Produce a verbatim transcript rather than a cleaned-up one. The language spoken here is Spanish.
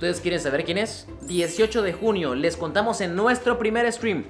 ¿Ustedes quieren saber quién es? dieciocho de junio, les contamos en nuestro primer stream.